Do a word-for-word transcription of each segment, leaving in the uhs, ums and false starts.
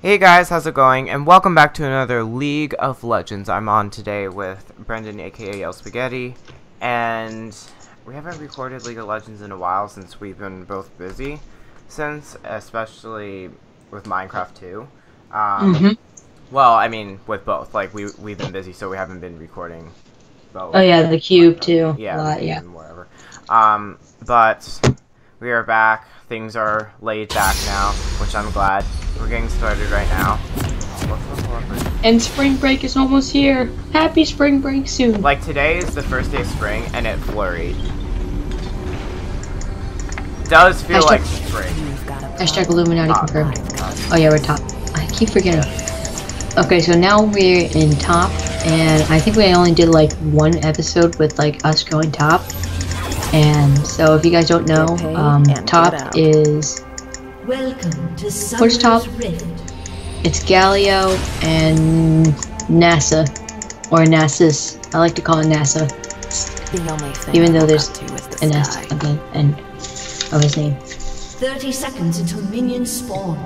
Hey guys, how's it going? And welcome back to another League of Legends. I'm on today with Brendan, aka El Spaghetti, and we haven't recorded League of Legends in a while since we've been both busy, since especially with Minecraft too. Um, mm-hmm. Well, I mean, with both. Like we we've been busy, so we haven't been recording both. Oh yeah, the cube too. Yeah, a lot, yeah. Whatever. Um, but we are back. Things are laid back now, which I'm glad. We're getting started right now. And spring break is almost here. Happy spring break soon. Like, today is the first day of spring, and it flurried. Does feel Hashtag like spring. Hashtag Illuminati top. Confirmed. Oh yeah, we're top. I keep forgetting. Okay, so now we're in top, and I think we only did like one episode with like us going top. And so if you guys don't know, um, top is... Welcome to Summer's top? Rift. It's Galio and NASA, or Nasus. I like to call it NASA. The only thing even though there's the an S at the end of his name. Thirty seconds until minions spawn.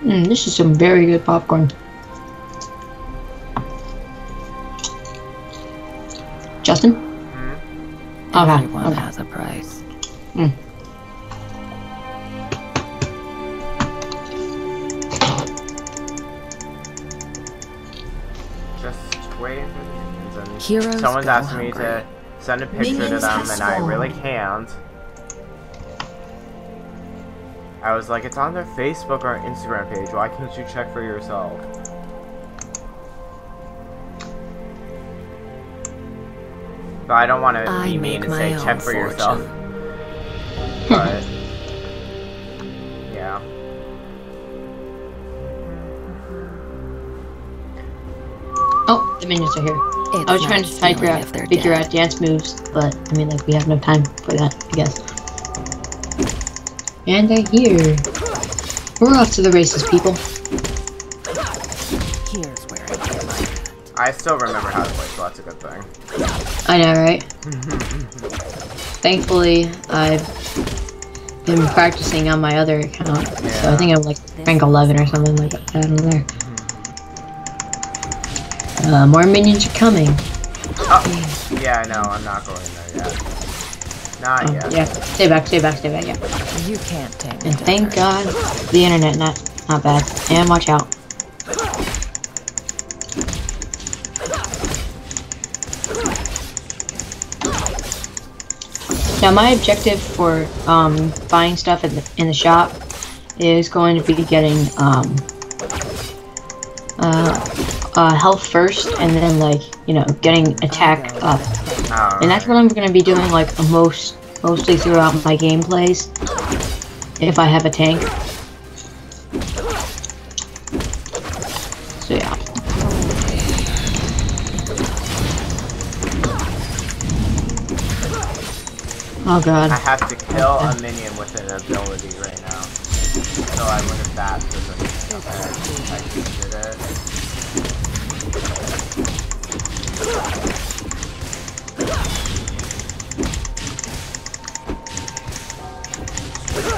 Mm, this is some very good popcorn. Justin. Everyone okay, okay. has a price. Mm. Just wait. And someone's asked hungry. me to send a picture Minions to them, and spawned. I really can't. I was like, it's on their Facebook or Instagram page. Why can't you check for yourself? But I don't want to be mean to say check for yourself. But yeah. Oh, the minions are here. It's I was trying to figure out figure dead. out dance moves, but I mean, like, we have no time for that, I guess. And they're here. We're off to the races, people. Here's where I still remember how to play, so that's a good thing. I know, right? Thankfully, I've been practicing on my other account, yeah. So I think I'm like rank eleven or something like that. I don't know. Mm-hmm. uh, more minions are coming. Oh, yeah, no, I'm not going there yet. Not oh, yet. Yeah, stay back, stay back, stay back. Yeah. You can't take it. And thank God, the internet not not bad. And watch out. Now my objective for um, buying stuff in the, in the shop is going to be getting um, uh, uh, health first, and then, like, you know, getting attack up. Right. And that's what I'm going to be doing, like, most mostly throughout my gameplays, if I have a tank. So yeah. Oh god. I have to kill okay. a minion with an ability right now. So I would have bashed with a minion. I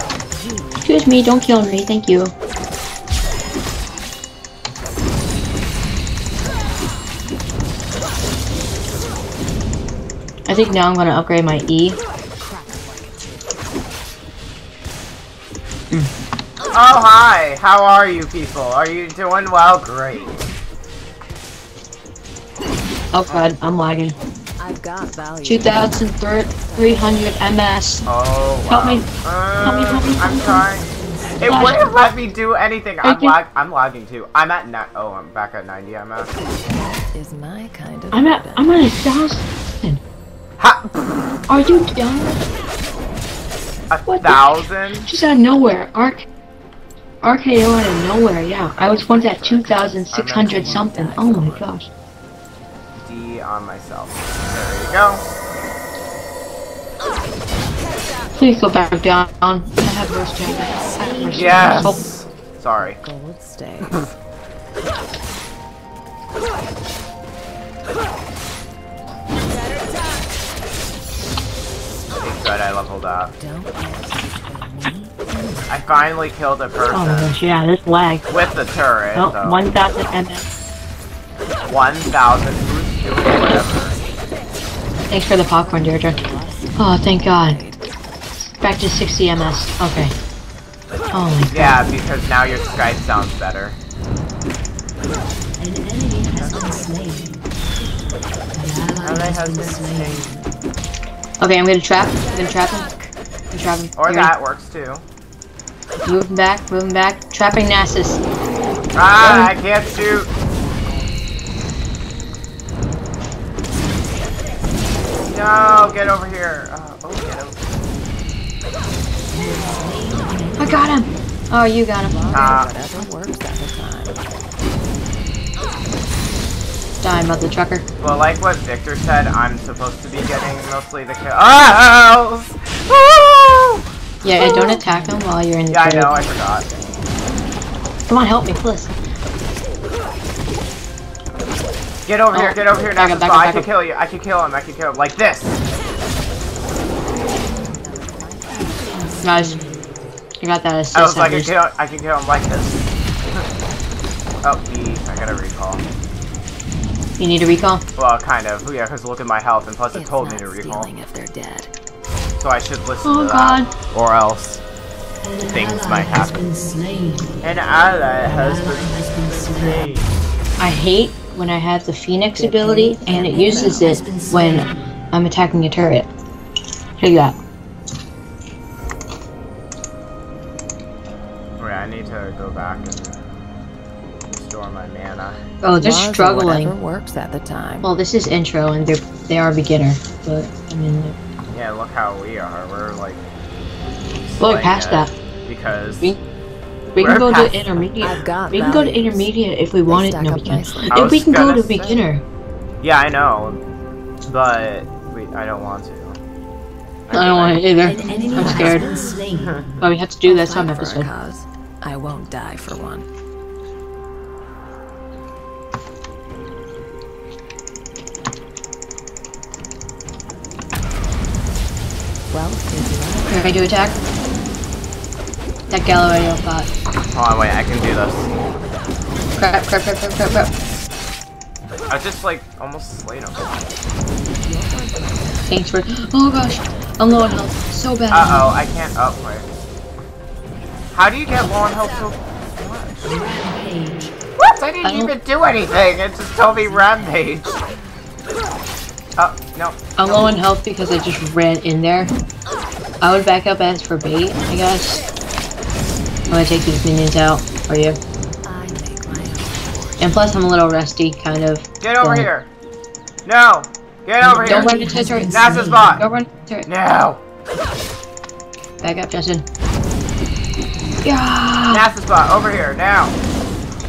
did it. Excuse me, don't kill me, thank you. I think now I'm gonna upgrade my E. Oh, hi! How are you people? Are you doing well? Great. Oh god, I'm lagging. I've got value. two thousand three hundred M S. Oh, wow. Help me. Uh, help me, help me, help me. I'm trying. It wouldn't let me do anything. I'm, lag I'm lagging too. I'm at nine. Oh, I'm back at ninety M S. That is my kind of I'm at- I'm at a thousand. Ha! Are you done? A what thousand? She's out of nowhere. Arc. R K O out of nowhere, yeah. I was once at two thousand six hundred something. Oh my gosh. D on myself. There you go. Please go back down. I have worse chances. Yes. Oh. Sorry. Gold stays. Good, I leveled up. Don't I finally killed a person. Oh my gosh, yeah, this lag. With the turret. Oh, so. one thousand M S. one thousand, who's doing whatever. Thanks for the popcorn, Deirdre. Oh, thank God. Back to sixty M S. Okay. Oh my God. Yeah, because now your Skype sounds better. An enemy has been slain. Okay, I'm gonna trap. I'm gonna trap him. I'm gonna trap him. Or Here. That works too. Moving back, moving back. Trapping Nasus. Ah, um, I can't shoot. No, get over here. Uh, oh, get over. I got him. Oh, you got him. Ah, whatever works at the time. Die, mother trucker. Well, like what Victor said, I'm supposed to be getting mostly the kill. Oh! Oh! Yeah, yeah, don't attack him while you're in the Yeah, third. I know, I forgot. Come on, help me, please. Get over oh, here, get over here, Nasus. I, I can kill you, I can kill him, I can kill him. Like this! Nice. You got that assist. Oh, so I, can kill, I can kill him like this. Oh, B. I gotta recall. You need a recall? Well, kind of. Yeah, because look at my health, and plus it's it told me to recall. If they're dead. So I should listen oh, to that, God. Or else things might happen. An ally has been slain. I hate when I have the Phoenix ability and it uses it when I'm attacking a turret. Check that. Wait, I need to go back and restore my mana. Oh, they're struggling. Whatever works at the time. Well, this is intro and they're they are beginner, but I mean. Yeah, look how we are. We're like. We're like past that. Because. We, we can go to intermediate. I've got we can values. Go to intermediate if we wanted to. No, we can. If we can go to say. Beginner. Yeah, I know. But. We, I don't want to. I, I don't want to either. I'm scared. But we have to do that some episode. I won't die for one. Well, can I do attack? That Galio I don't thought. Hold on, wait, I can do this. Crap, crap, crap, crap, crap, crap. I just like almost slayed him. Thanks for. Oh gosh, I'm low on health. So bad. Uh oh, I can't. Oh, wait. How do you get low on health so much? What? I didn't I even do anything. It just told me rampage. Oh, no. I'm low on health because I just ran in there. I would back up as for bait, I guess. I'm gonna take these minions out for you. And plus I'm a little rusty, kind of. Get over here! No! Get over here! Don't run into the turret! That's the spot! Don't run into the turret! No! Back up, Justin. Yeah! That's the spot! Over here! Now!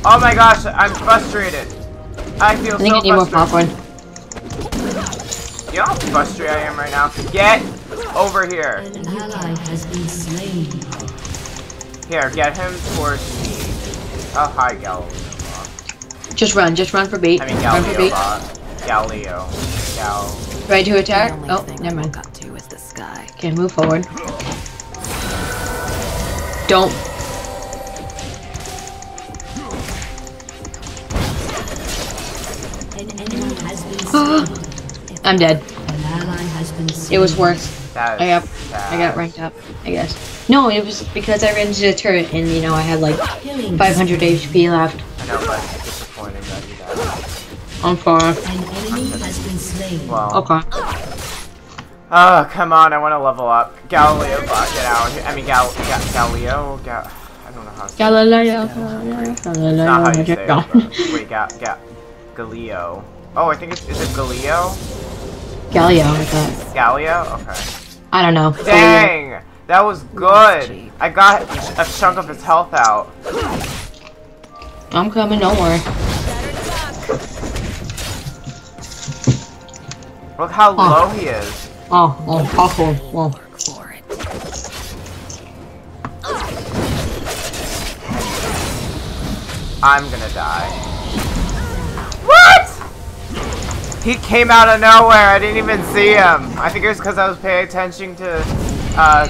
Oh my gosh, I'm frustrated! I feel I think so I need more popcorn. You know how frustrated I am right now? Get over here! An ally has been slain. Here, get him towards me. Oh, hi, Galio. Just run, just run for bait. I mean, Galio. Run for bait. Galio. Galio. Ready to attack? Oh, never mind. Got to is the sky. Okay, move forward. Don't. An enemy has been slain. I'm dead. It was worse. I got, sad. I got ranked up, I guess. No, it was because I ran into the turret and, you know, I had like five hundred H P left. I know, but it's disappointing that you died. I'm fine. Well. Okay. Oh, come on, I want to level up. Galio, get out here. I mean, Gal, Gal, Galio, Gal, I don't know how to say Galileo, Galileo, Galileo, not how you say it, but wait, Gal, Gal, Galio. Oh, I think it's, is it Galio? Galio, I thought. Galio? Okay. I don't know. Dang! Galio. That was good! I got a chunk of his health out. I'm coming, don't worry. Look how oh. low he is. Oh, oh, awful. Oh, oh. I'm gonna die. What?! He came out of nowhere. I didn't even see him. I think it was because I was paying attention to uh,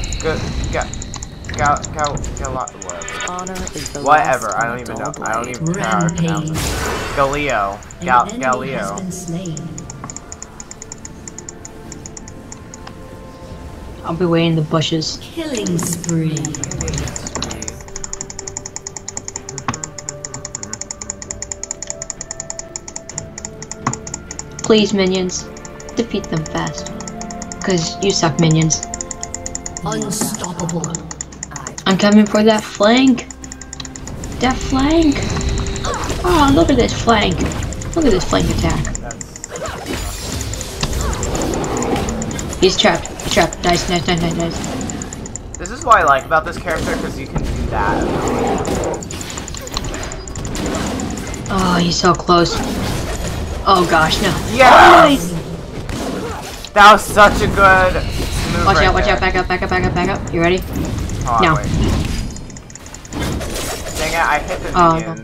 Gal, gal, gal, whatever. Honor is the whatever. I don't even know. I don't even know how to pronounce it. Galio. Gal, Galio. I'll be waiting in the bushes. Killing spree. Please, minions, defeat them fast. Cause you suck, minions. Unstoppable. I'm coming for that flank. That flank. Oh, look at this flank. Look at this flank attack. He's trapped. He's trapped. Nice, nice, nice, nice, nice. This is what I like about this character, because you can do that. Oh, he's so close. Oh gosh, no. Yes! Nice. That was such a good move. Watch right out, watch there. out, back up, back up, back up, back up. You ready? Oh, no. Wait. Dang it, I hit the oh, minions.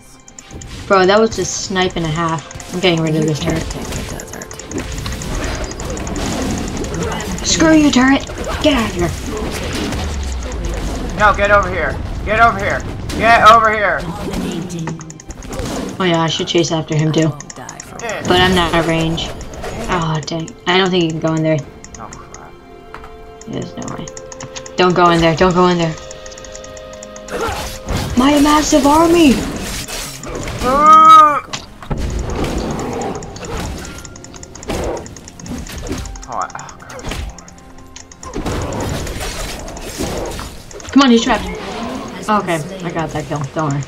No. Bro, that was just snipe and a half. I'm getting rid of this turret. Screw you, turret! Get out of here! No, get over here! Get over here! Get over here! Oh yeah, I should chase after him too. But I'm not out of range. Oh dang. I don't think you can go in there. Oh crap. There's no way. Don't go in there, don't go in there. My massive army! Uh, oh, oh, come on, he's trapped. Okay, I got that kill, don't worry.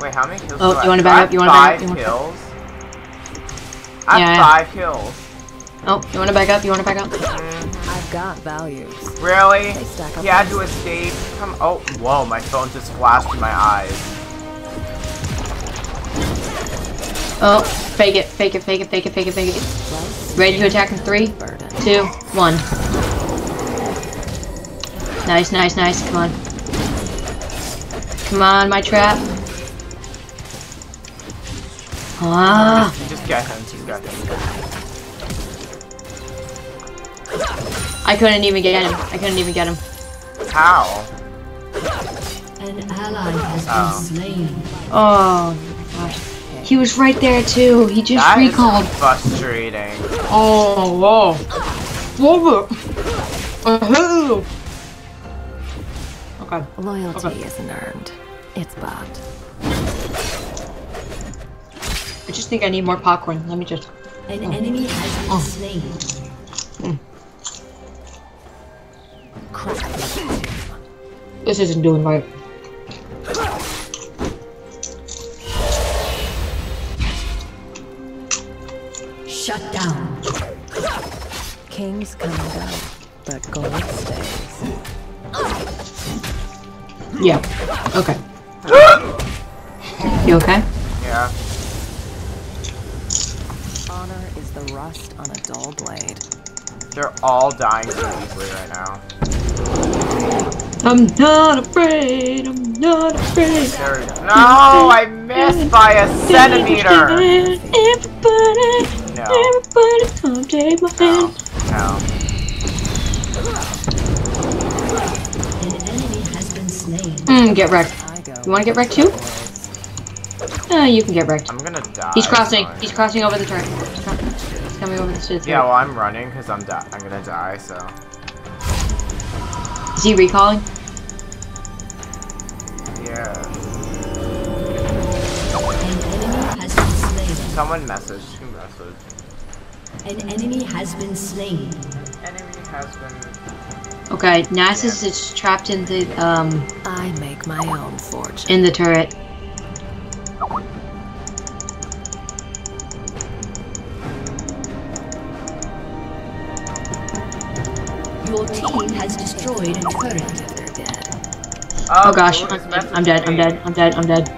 Wait, how many kills? Oh, do I you wanna back up? You wanna back up? You wanna back up? I have yeah, five kills. Oh, you wanna back up? You wanna back up? I've got values. Really? He had to escape. Come oh whoa, my phone just flashed in my eyes. Oh, fake it, fake it, fake it, fake it, fake it, fake it. Ready to attack in three, two, one. Nice, nice, nice, come on. Come on, my trap. Ah. Just, just get him, just get him. I couldn't even get him. I couldn't even get him. How? An ally has oh. been slain. Oh my gosh. He was right there too. He just that recalled. Is frustrating. Oh whoa. Whoa. Okay. Loyalty okay. isn't earned. It's bought. I just think I need more popcorn. Let me just. An oh. enemy has been slain. Mm. Crap. This isn't doing right. Shut down. Kings come and go, but gold stays. Yeah. Okay. You okay? Yeah. Honor is the rust on a dull blade. They're all dying so easily right now. I'm not afraid, I'm not afraid. There we go. No, I missed by a centimeter. Everybody, no. everybody, come take my hand. No. no. An enemy has been slain. Mm, get wrecked. You wanna get wrecked too? Uh, you can get wrecked. I'm gonna die. He's crossing. He's crossing over the turret. He's coming over the turret. Yeah, well, I'm running because I'm di I'm gonna die. So. Is he recalling? Yeah. An enemy has been slain. Someone message. Who messaged? An enemy has been slain. Enemy has been. Okay, Nasus yeah. is trapped in the um. I make my own fortune. In the turret. Your team has destroyed a turret. Oh, oh gosh, I'm, I'm dead, I'm dead, I'm dead, I'm dead.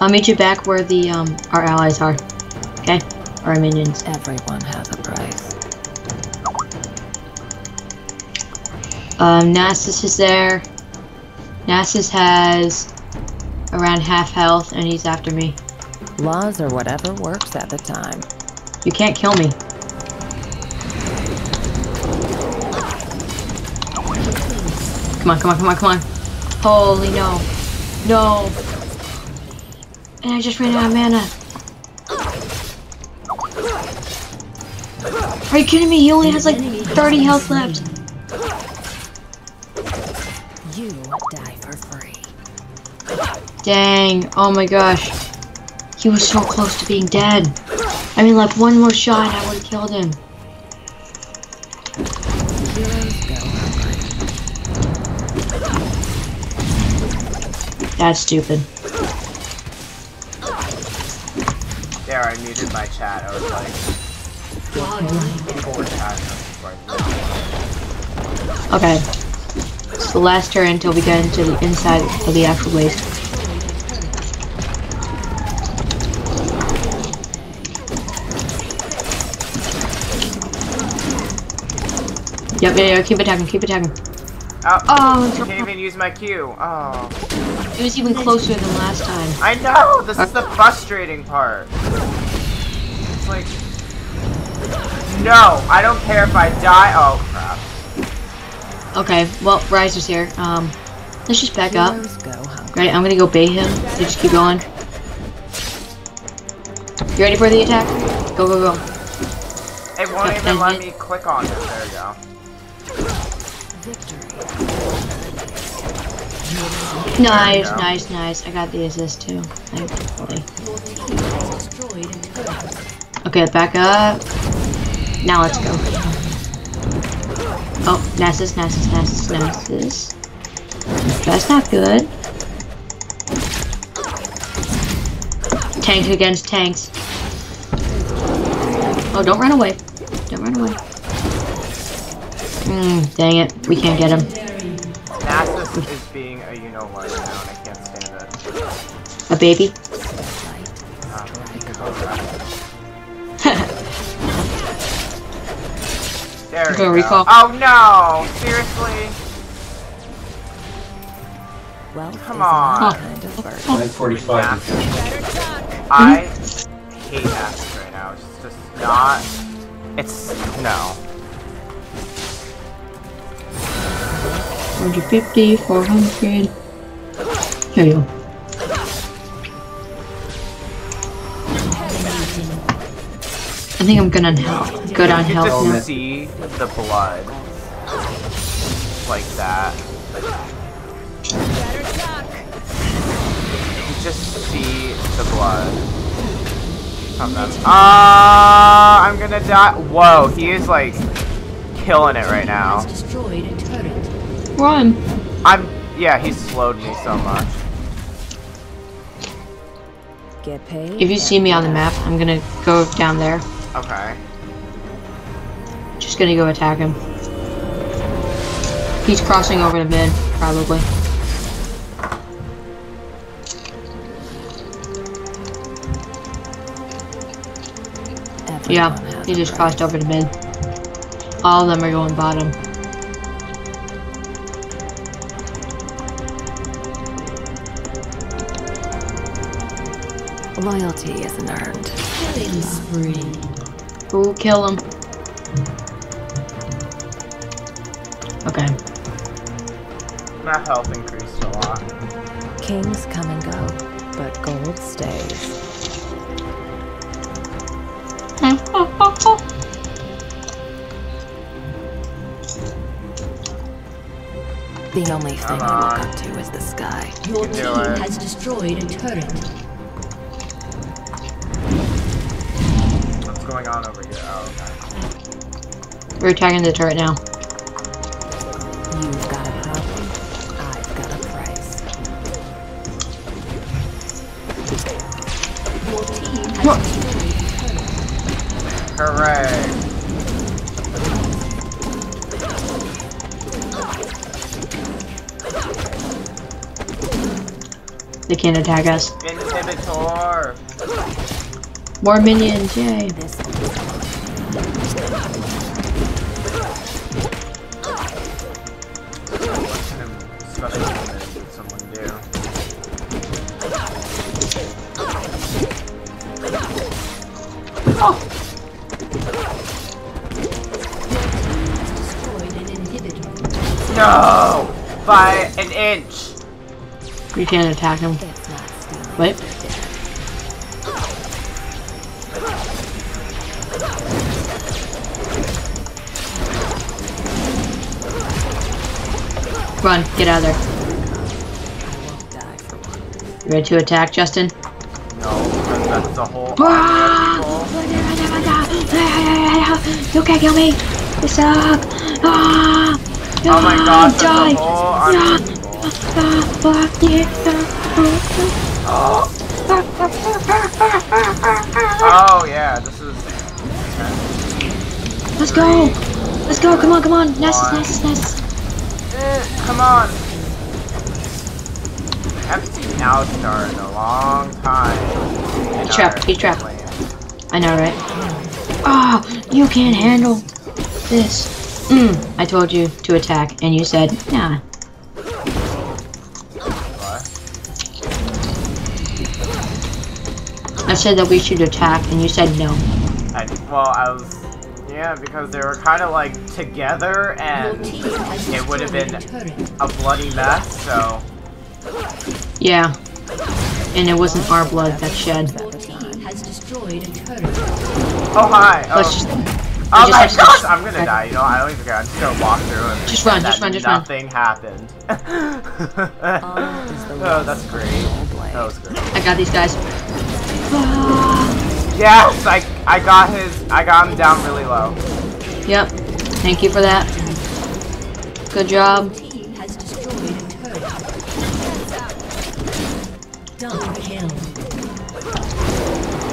I'll meet you back where the um our allies are. Okay? Our minions. Everyone has a price. Um Nasus is there. Nasus has around half health and he's after me. Laws or whatever works at the time. You can't kill me. Come on, come on, come on, come on. Holy no. No. And I just ran out of mana. Are you kidding me? He only has like thirty health left. You die for free. Dang. Oh my gosh. He was so close to being dead. I mean, like one more shot and I would have killed him. That's stupid. There, I muted my chat. I was like, okay. It's the last turn until we get into the inside of the actual base. Yep, yeah, yeah, keep attacking, keep attacking. Oh, oh I can't even use my Q. Oh. It was even closer than last time. I know! This is the frustrating part. It's like... No! I don't care if I die. Oh, crap. Okay, well, Ryze is here. Um, let's just back up. Right, I'm gonna go bait him. Let's just keep going. You ready for the attack? Go, go, go. It won't okay, even let it. me click on it. There you go. Nice, nice, nice. I got the assist too. Thankfully. Okay, back up. Now let's go. Oh, Nasus, Nasus, Nasus, Nasus. That's not good. Tanks against tanks. Oh, don't run away. Don't run away. Mm, dang it. We can't get him. Nasus is being a you-know-what now, and I can't stand it. A baby? Um, there we go. Recall. Oh no! Seriously? Well, come on. nine forty-five. I hate Nasus right now. It's just not... It's... no. one fifty, four hundred. There you go. I think I'm good on health. Good on health. You can just see the blood like that. You can just see the blood from them. Ah! I'm gonna die. Whoa! He is like killing it right now. Run. I'm yeah, he slowed me so much. Get paid. If you see me on the map, I'm gonna go down there. Okay. Just gonna go attack him. He's crossing over to mid, probably. Yeah, he just crossed over to mid. All of them are going bottom. Loyalty isn't earned. He's free. Ooh, kill him. Okay. My health increased a lot. Kings come and go, but gold stays. The only thing I look up to is the sky. Your team has destroyed a turret. Going on over here. Oh, okay. We're attacking the turret now. You've got a problem. I've got a price. Your team has hooray! They can't attack us. Inhibitor. More minions, yay. Oh! No! by an inch. We can't attack him. Wait. Run, get out of there. You ready to attack, Justin? No, because that's the whole ah! You can't kill me! You suck! Ah! Oh my god, that's die. The whole ah. Oh yeah, this is... Let's go! Let's go, come on, come on! Nasus, Nasus, Nasus! Come on! I haven't seen Alistar in a long time. He's trapped, he's trapped. I know, right? Oh, you can't handle this. Mm, I told you to attack, and you said, nah. What? I said that we should attack, and you said no. I, well, I was... Yeah, because they were kind of like together, and it would have been a bloody mess. So yeah, and it wasn't our blood that shed. Oh hi! Oh, just, oh my just gosh! I'm gonna die. You know, I don't even care. I'm just gonna walk through and just run, just run, just run. Nothing happened. Oh, that's great. That was great. I got these guys. Yes, I I got his I got him down really low. Yep. Thank you for that. Good job.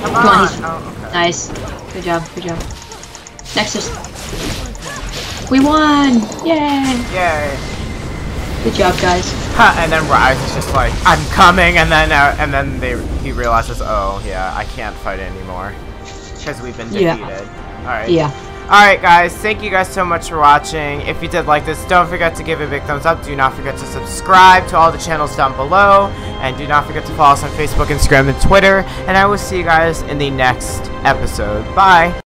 Come on. Come on. Oh, okay. Nice. Good job. Good job. Nexus. We won! Yay! Yay! Good job, guys. Ha, and then Ryze is just like, I'm coming, and then uh, and then they he realizes, oh yeah, I can't fight anymore because we've been defeated. Yeah. All right. Yeah. All right, guys. Thank you guys so much for watching. If you did like this, don't forget to give it a big thumbs up. Do not forget to subscribe to all the channels down below, and do not forget to follow us on Facebook, Instagram, and Twitter. And I will see you guys in the next episode. Bye.